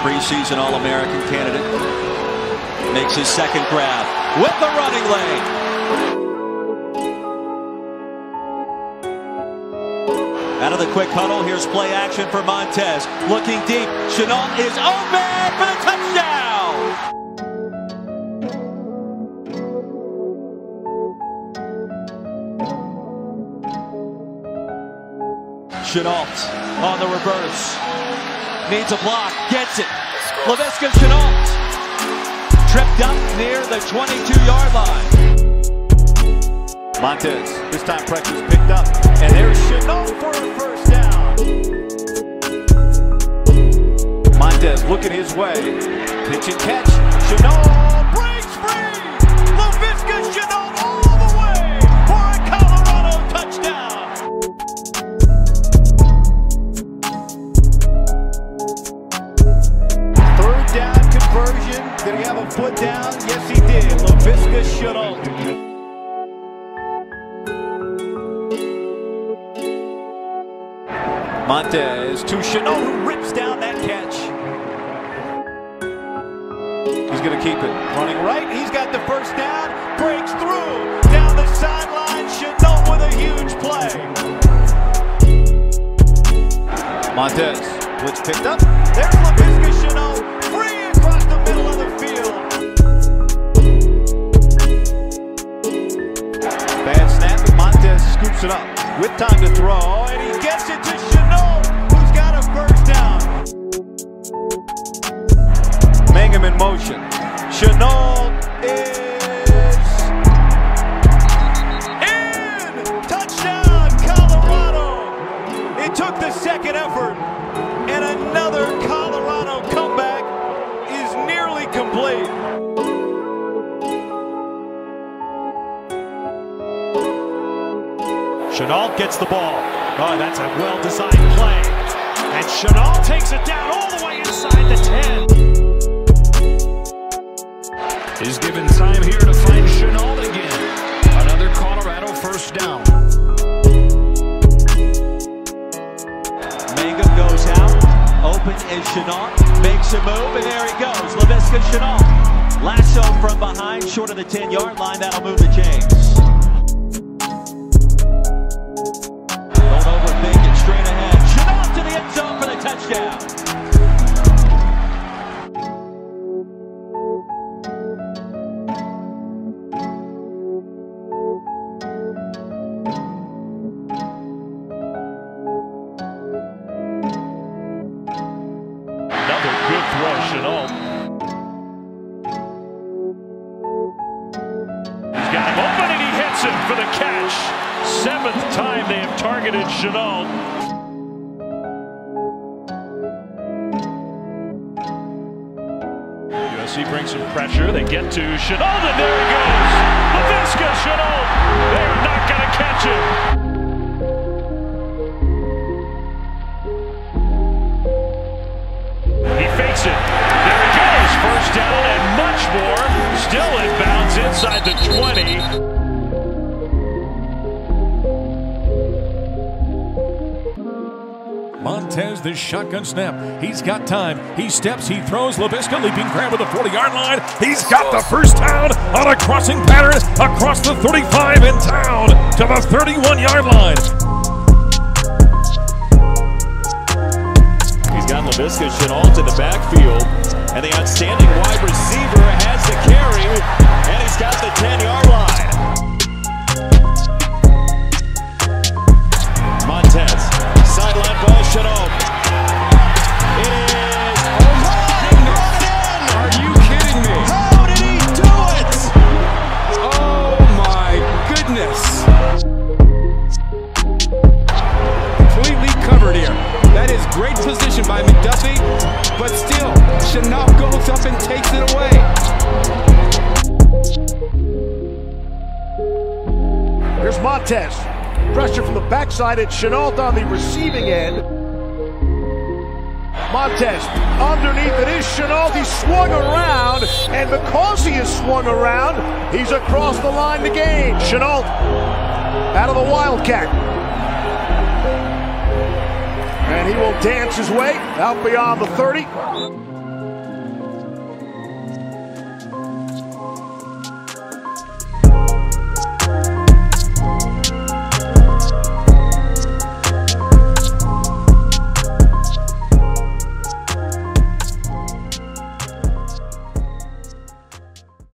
preseason All-American candidate, makes his second grab with the running leg. Out of the quick huddle, here's play action for Montez. Looking deep, Shenault is open for the touchdown! Shenault on the reverse, needs a block, gets it. Laviska Shenault tripped up near the 22-yard line. Montez, this time pressure's picked up, and there's Shenault for a first down. Montez looking his way, pitch and catch, Shenault breaks free! Laviska Shenault all the way for a Colorado touchdown! Version. Did he have a foot down? Yes, he did. Laviska Shenault. Montez to Shenault, who rips down that catch. He's going to keep it. Running right. He's got the first down. Breaks through. Down the sideline. Shenault with a huge play. Montez. Blitz picked up. There's Laviska Shenault. Scoops it up with time to throw, and he gets it to Shenault, who's got a first down. Mangum in motion. Shenault is in! Touchdown, Colorado! It took the second effort, and another Colorado comeback is nearly complete. Shenault gets the ball. Oh, that's a well-designed play. And Shenault takes it down all the way inside the 10. He's given time here to find Shenault again. Another Colorado first down. Mangum goes out. Open is Shenault. Makes a move, and there he goes. Laviska Shenault. Lasso from behind, short of the 10-yard line. That'll move the chains. Shenault. He's got him open and he hits him for the catch. Seventh time they have targeted Shenault. USC brings some pressure. They get to Shenault and there he goes. Laviska Shenault. They are not going to catch him. First down and much more. Still inbounds inside the 20. Montez, the shotgun snap. He's got time. He steps. He throws. Laviska leaping grab with the 40-yard line. He's got the first down on a crossing pattern across the 35 and down to the 31-yard line. Laviska Shenault in the backfield, and the outstanding wide receiver has the carry, and he's got the 10-yard line. Montez, sideline ball, Shenault. It is overrun, brought it in! Are you kidding me? How did he do it? Oh my goodness! Completely covered here. That is great position by McDuffie, but still, Shenault goes up and takes it away. Here's Montez. Pressure from the backside at Shenault on the receiving end. Montez, underneath it is Shenault. He swung around, and because he is swung around, he's across the line to gain. Shenault out of the Wildcat. And he will dance his way out beyond the 30.